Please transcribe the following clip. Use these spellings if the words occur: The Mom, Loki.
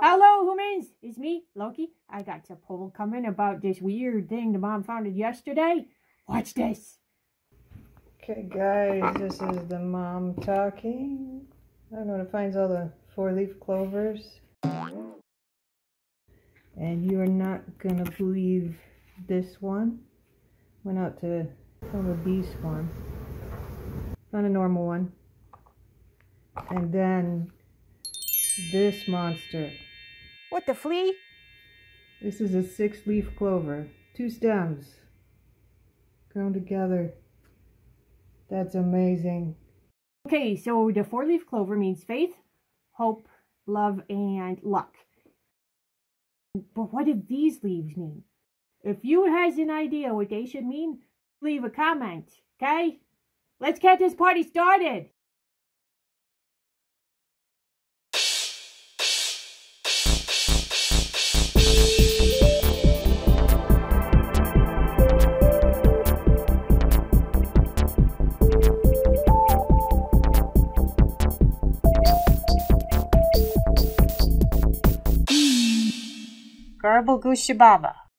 Hello, humans! It's me, Loki. I got a poll coming about this weird thing the mom found yesterday. Watch this. Okay, guys, this is the mom talking. I don't know what it finds all the four-leaf clovers. And you are not gonna believe this one. Went out to film a bee swarm. Found a normal one. And then this monster. What, the flea? This is a 6-leaf clover. 2 stems. Grown together. That's amazing. Okay, so the 4-leaf clover means faith, hope, love, and luck. But what do these leaves mean? If you has an idea what they should mean, leave a comment, okay? Let's get this party started! Garble Goosha Baba.